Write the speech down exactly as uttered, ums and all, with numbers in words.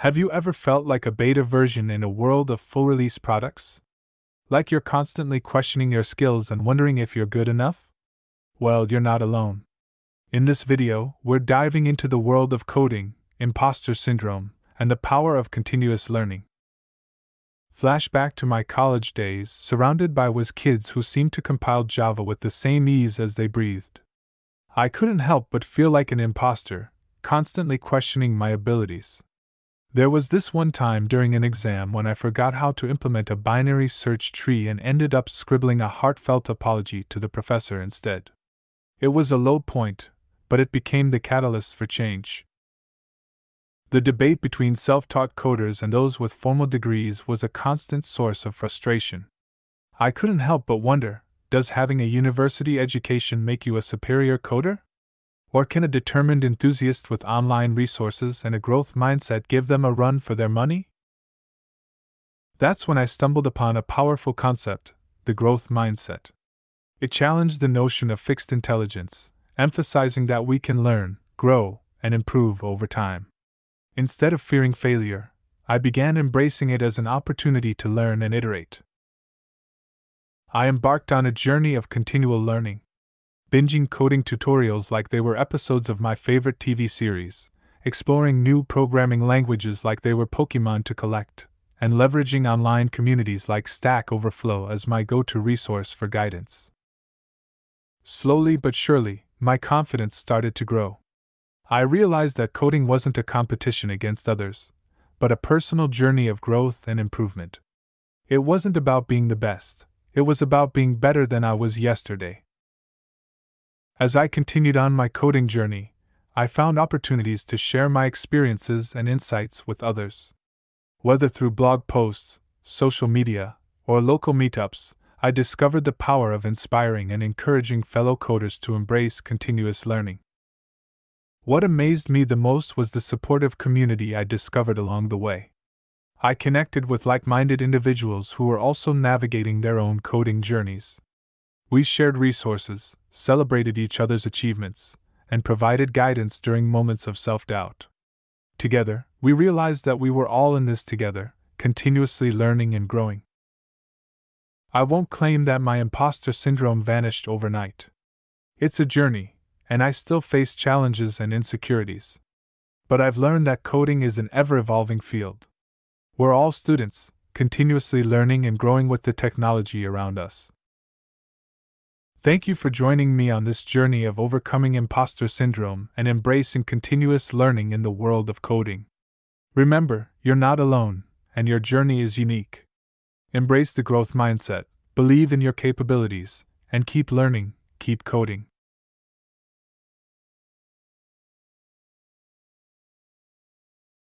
Have you ever felt like a beta version in a world of full release products? Like you're constantly questioning your skills and wondering if you're good enough? Well, you're not alone. In this video, we're diving into the world of coding, imposter syndrome, and the power of continuous learning. Flashback to my college days, surrounded by whiz kids who seemed to compile Java with the same ease as they breathed. I couldn't help but feel like an imposter, constantly questioning my abilities. There was this one time during an exam when I forgot how to implement a binary search tree and ended up scribbling a heartfelt apology to the professor instead. It was a low point, but it became the catalyst for change. The debate between self-taught coders and those with formal degrees was a constant source of frustration. I couldn't help but wonder, does having a university education make you a superior coder? Or can a determined enthusiast with online resources and a growth mindset give them a run for their money? That's when I stumbled upon a powerful concept, the growth mindset. It challenged the notion of fixed intelligence, emphasizing that we can learn, grow, and improve over time. Instead of fearing failure, I began embracing it as an opportunity to learn and iterate. I embarked on a journey of continual learning, binging coding tutorials like they were episodes of my favorite T V series, exploring new programming languages like they were Pokemon to collect, and leveraging online communities like Stack Overflow as my go-to resource for guidance. Slowly but surely, my confidence started to grow. I realized that coding wasn't a competition against others, but a personal journey of growth and improvement. It wasn't about being the best, it was about being better than I was yesterday. As I continued on my coding journey, I found opportunities to share my experiences and insights with others. Whether through blog posts, social media, or local meetups, I discovered the power of inspiring and encouraging fellow coders to embrace continuous learning. What amazed me the most was the supportive community I discovered along the way. I connected with like-minded individuals who were also navigating their own coding journeys. We shared resources, celebrated each other's achievements, and provided guidance during moments of self-doubt. Together, we realized that we were all in this together, continuously learning and growing. I won't claim that my imposter syndrome vanished overnight. It's a journey, and I still face challenges and insecurities. But I've learned that coding is an ever-evolving field. We're all students, continuously learning and growing with the technology around us. Thank you for joining me on this journey of overcoming imposter syndrome and embracing continuous learning in the world of coding. Remember, you're not alone, and your journey is unique. Embrace the growth mindset, believe in your capabilities, and keep learning, keep coding.